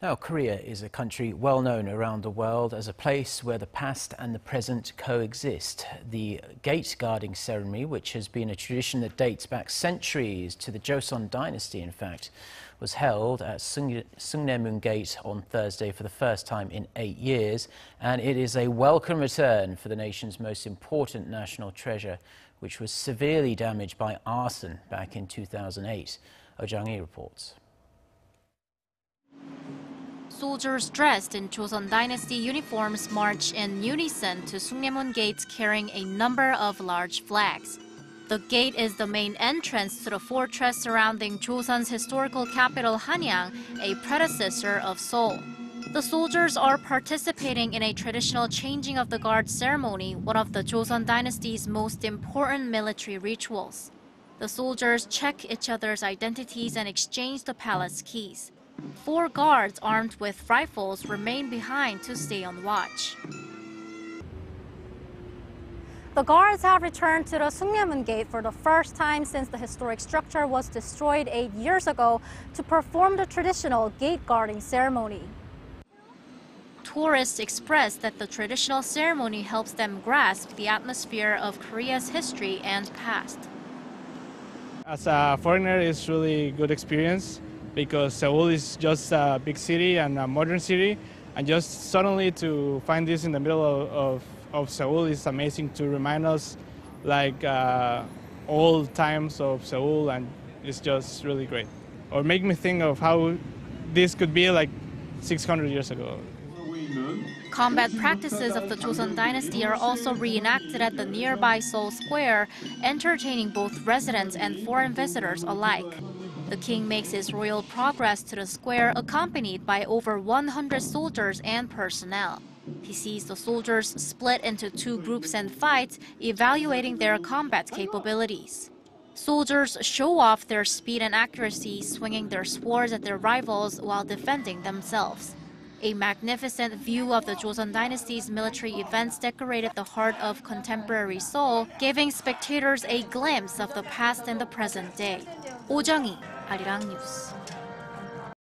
Now, Korea is a country well known around the world as a place where the past and the present coexist. The gate guarding ceremony, which has been a tradition that dates back centuries to the Joseon Dynasty, in fact, was held at Sungnyemun Gate on Thursday for the first time in 8 years, and it is a welcome return for the nation's most important national treasure, which was severely damaged by arson back in 2008. Oh Jung-hee reports. Soldiers dressed in Joseon Dynasty uniforms march in unison to Sungnyemun Gate carrying a number of large flags. The gate is the main entrance to the fortress surrounding Joseon's historical capital Hanyang, a predecessor of Seoul. The soldiers are participating in a traditional changing of the guard ceremony, one of the Joseon Dynasty's most important military rituals. The soldiers check each other's identities and exchange the palace keys. 4 guards armed with rifles remain behind to stay on watch. The guards have returned to the Sungnyemun Gate for the first time since the historic structure was destroyed 8 years ago to perform the traditional gate guarding ceremony. Tourists expressed that the traditional ceremony helps them grasp the atmosphere of Korea's history and past. As a foreigner, it's really good experience, because Seoul is just a big city and a modern city, and just suddenly to find this in the middle of Seoul is amazing, to remind us like old times of Seoul, and it's just really great. Or make me think of how this could be like 600 years ago. Combat practices of the Joseon Dynasty are also reenacted at the nearby Seoul Square, entertaining both residents and foreign visitors alike. The king makes his royal progress to the square accompanied by over 100 soldiers and personnel. He sees the soldiers split into 2 groups and fight, evaluating their combat capabilities. Soldiers show off their speed and accuracy, swinging their swords at their rivals while defending themselves. A magnificent view of the Joseon Dynasty's military events decorated the heart of contemporary Seoul, giving spectators a glimpse of the past and the present day. Oh Jung-hee, Arirang News.